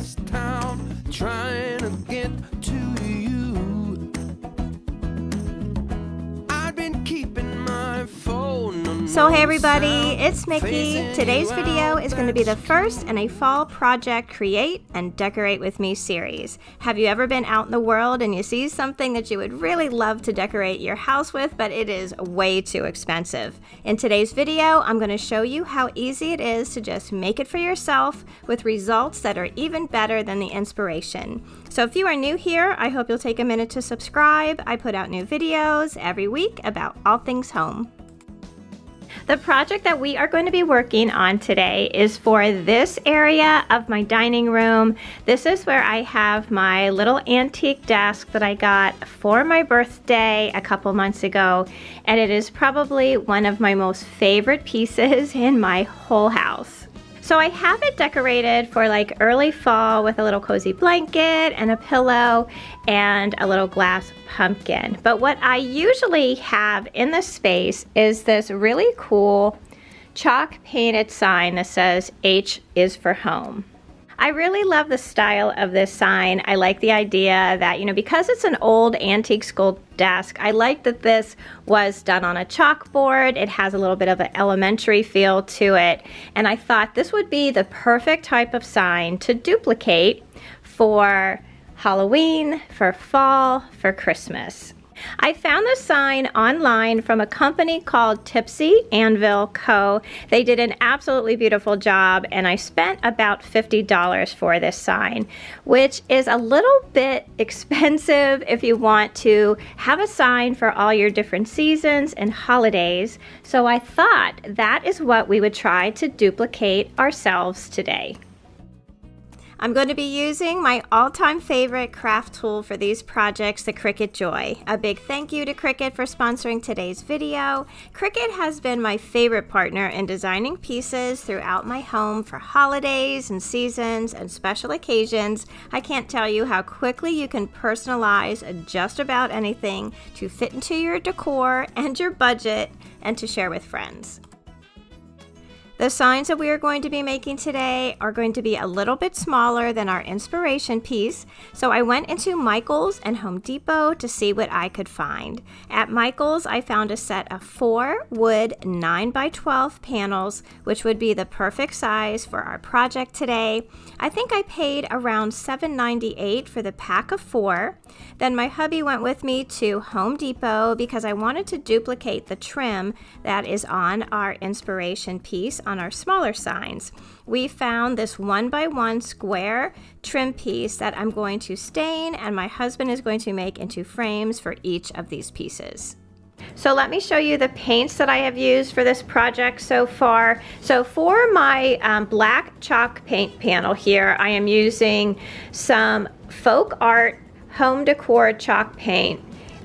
across town trying to get to you. I've been keeping my phone number. So hey everybody, it's Mickey. Today's video is going to be the first in a fall project create and decorate with me series. Have you ever been out in the world and you see something that you would really love to decorate your house with, but it is way too expensive? In today's video, I'm going to show you how easy it is to just make it for yourself with results that are even better than the inspiration. So if you are new here, I hope you'll take a minute to subscribe. I put out new videos every week about all things home. The project that we are going to be working on today is for this area of my dining room. This is where I have my little antique desk that I got for my birthday a couple months ago, and it is probably one of my most favorite pieces in my whole house. So I have it decorated for like early fall with a little cozy blanket and a pillow and a little glass pumpkin. But what I usually have in the space is this really cool chalk painted sign that says H is for home. I really love the style of this sign. I like the idea that, you know, because it's an old antique school desk, I like that this was done on a chalkboard. It has a little bit of an elementary feel to it. And I thought this would be the perfect type of sign to duplicate for Halloween, for fall, for Christmas. I found this sign online from a company called Tipsy Anvil Co. They did an absolutely beautiful job, and I spent about $50 for this sign, which is a little bit expensive if you want to have a sign for all your different seasons and holidays. So I thought that is what we would try to duplicate ourselves today. I'm going to be using my all-time favorite craft tool for these projects, the Cricut Joy. A big thank you to Cricut for sponsoring today's video. Cricut has been my favorite partner in designing pieces throughout my home for holidays and seasons and special occasions. I can't tell you how quickly you can personalize just about anything to fit into your decor and your budget and to share with friends. The signs that we are going to be making today are going to be a little bit smaller than our inspiration piece, so I went into Michaels and Home Depot to see what I could find. At Michaels, I found a set of 4 wood 9x12 panels, which would be the perfect size for our project today. I think I paid around $7.98 for the pack of 4. Then my hubby went with me to Home Depot because I wanted to duplicate the trim that is on our inspiration piece. On our smaller signs, we found this 1x1 square trim piece that I'm going to stain, and my husband is going to make into frames for each of these pieces. So let me show you the paints that I have used for this project so far. So for my black chalk paint panel here, I am using some Folk Art Home Decor chalk paint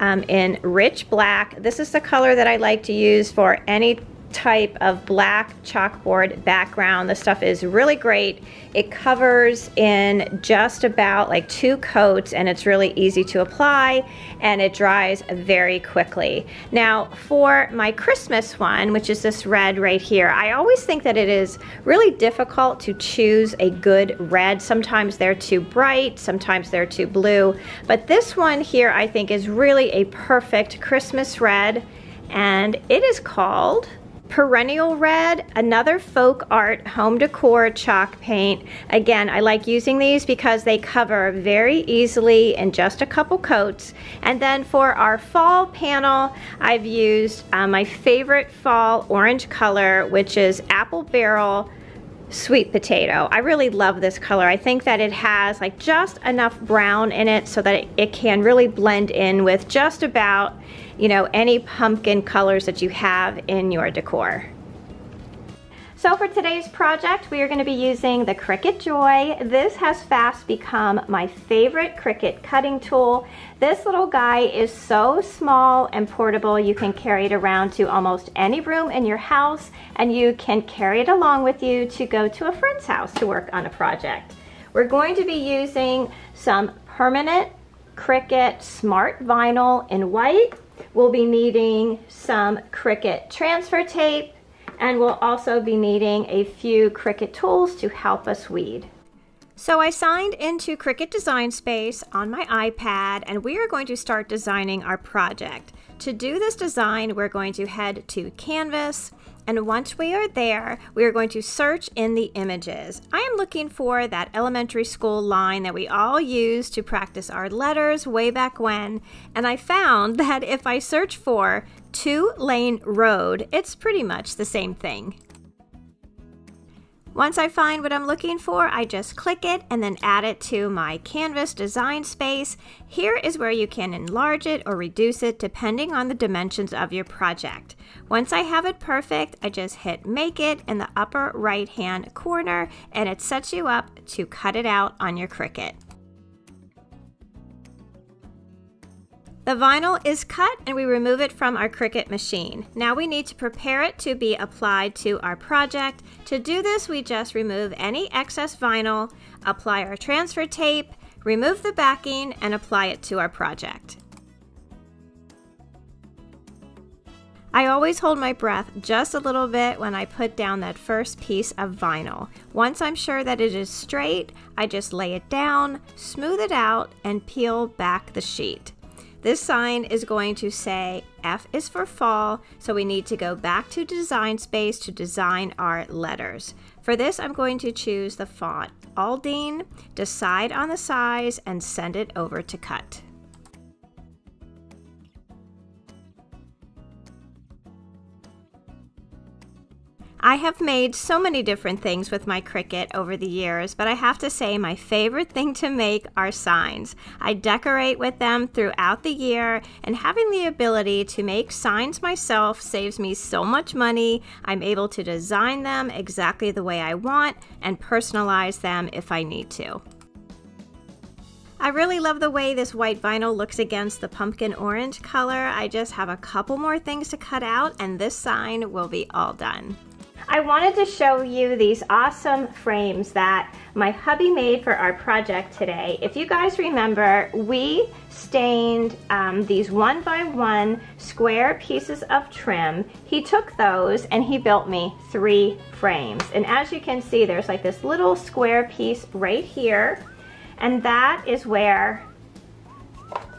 in rich black. This is the color that I like to use for any type of black chalkboard background. This stuff is really great. It covers in just about like 2 coats, and it's really easy to apply, and it dries very quickly. Now for my Christmas one, which is this red right here, I always think that it is really difficult to choose a good red. Sometimes they're too bright, sometimes they're too blue, but this one here I think is really a perfect Christmas red, and it is called Perennial Red, another Folk Art Home Decor chalk paint. Again, I like using these because they cover very easily in just a couple coats. And then for our fall panel, I've used my favorite fall orange color, which is Apple Barrel Sweet Potato. I really love this color. I think that it has like just enough brown in it so that it can really blend in with just about, you know, any pumpkin colors that you have in your decor. So for today's project, we are going to be using the Cricut Joy. This has fast become my favorite Cricut cutting tool. This little guy is so small and portable, you can carry it around to almost any room in your house, and you can carry it along with you to go to a friend's house to work on a project. We're going to be using some permanent Cricut Smart Vinyl in white. We'll be needing some Cricut transfer tape, and we'll also be needing a few Cricut tools to help us weed. So I signed into Cricut Design Space on my iPad, and we are going to start designing our project. To do this design, we're going to head to Canvas, and once we are there, we are going to search in the images. I am looking for that elementary school line that we all used to practice our letters way back when, and I found that if I search for two-lane road, it's pretty much the same thing. Once I find what I'm looking for, I just click it and then add it to my Canvas design space. Here is where you can enlarge it or reduce it depending on the dimensions of your project. Once I have it perfect, I just hit make it in the upper right hand corner and it sets you up to cut it out on your Cricut. The vinyl is cut and we remove it from our Cricut machine. Now we need to prepare it to be applied to our project. To do this, we just remove any excess vinyl, apply our transfer tape, remove the backing, and apply it to our project. I always hold my breath just a little bit when I put down that first piece of vinyl. Once I'm sure that it is straight, I just lay it down, smooth it out, and peel back the sheet. This sign is going to say F is for fall, so we need to go back to Design Space to design our letters. For this, I'm going to choose the font Aldine, decide on the size, and send it over to cut. I have made so many different things with my Cricut over the years, but I have to say my favorite thing to make are signs. I decorate with them throughout the year, and having the ability to make signs myself saves me so much money. I'm able to design them exactly the way I want and personalize them if I need to. I really love the way this white vinyl looks against the pumpkin orange color. I just have a couple more things to cut out and this sign will be all done. I wanted to show you these awesome frames that my hubby made for our project today. If you guys remember, we stained these 1 by 1 square pieces of trim. He took those and he built me 3 frames. And as you can see, there's like this little square piece right here, and that is where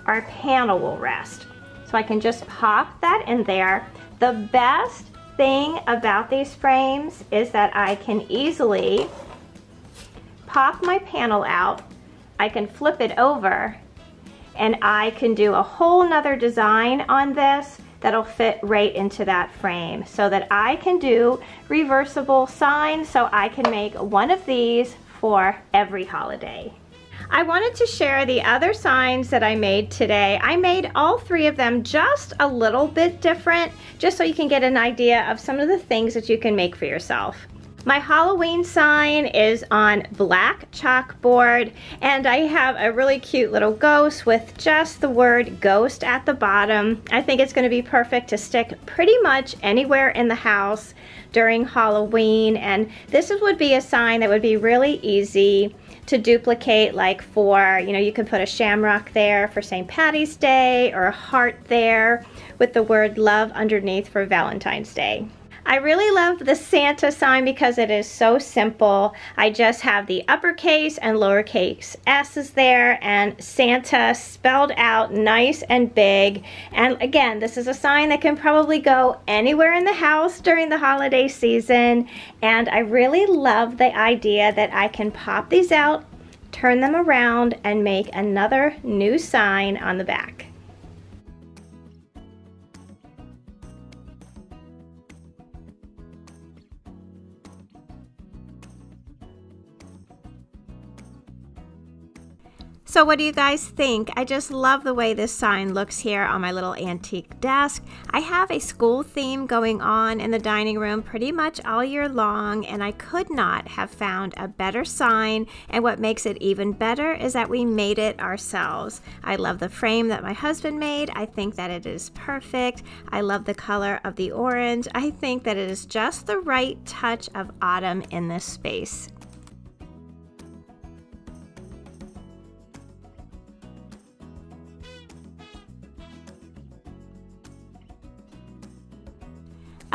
our panel will rest. So I can just pop that in there. The best thing about these frames is that I can easily pop my panel out, I can flip it over, and I can do a whole nother design on this that'll fit right into that frame, so that I can do reversible signs, so I can make one of these for every holiday. I wanted to share the other signs that I made today. I made all 3 of them just a little bit different, just so you can get an idea of some of the things that you can make for yourself. My Halloween sign is on black chalkboard, and I have a really cute little ghost with just the word ghost at the bottom. I think it's going to be perfect to stick pretty much anywhere in the house during Halloween, and this would be a sign that would be really easy to duplicate, like for, you know, you could put a shamrock there for St. Patty's Day or a heart there with the word love underneath for Valentine's Day. I really love the Santa sign because it is so simple. I just have the uppercase and lowercase s's there, and Santa spelled out nice and big. And again, this is a sign that can probably go anywhere in the house during the holiday season. And I really love the idea that I can pop these out, turn them around, and make another new sign on the back. So what do you guys think? I just love the way this sign looks here on my little antique desk. I have a school theme going on in the dining room pretty much all year long, and I could not have found a better sign, and what makes it even better is that we made it ourselves. I love the frame that my husband made. I think that it is perfect. I love the color of the orange. I think that it is just the right touch of autumn in this space.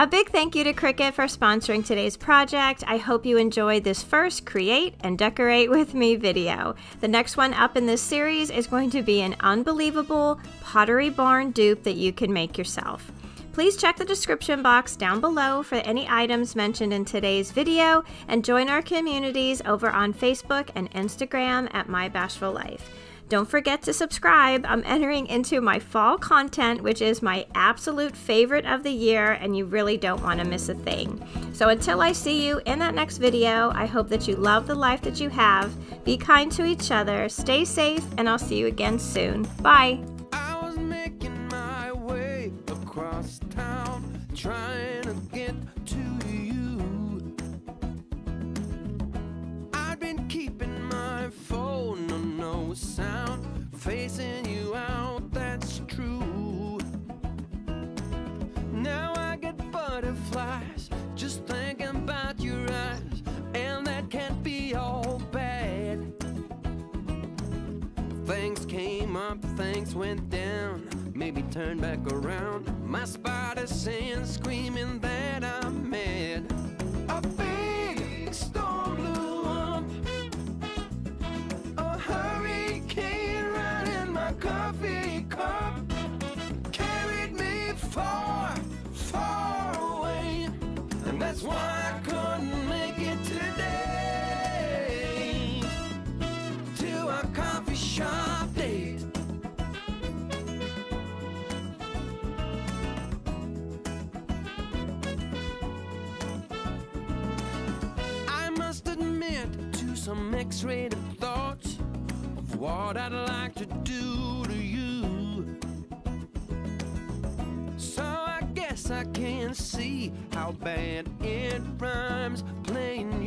A big thank you to Cricut for sponsoring today's project. I hope you enjoyed this first Create and Decorate With Me video. The next one up in this series is going to be an unbelievable Pottery Barn dupe that you can make yourself. Please check the description box down below for any items mentioned in today's video and join our communities over on Facebook and Instagram at My Bashful Life. Don't forget to subscribe. I'm entering into my fall content, which is my absolute favorite of the year, and you really don't want to miss a thing. So until I see you in that next video, I hope that you love the life that you have, be kind to each other, stay safe, and I'll see you again soon. Bye. I was making my way across town, trying to get to you. I've been keeping my phone on no sound, facing you out, that's true. Now I get butterflies just thinking about your eyes, and that can't be all bad. Things came up, things went down, maybe turn back around. My spider's saying, screaming that I'm mad. A big storm blew up, a hurricane right in my coffee cup, carried me far, far away, and that's why I couldn't make it today to our coffee shop date. Some X-rated thoughts of what I'd like to do to you. So I guess I can see how bad it rhymes playing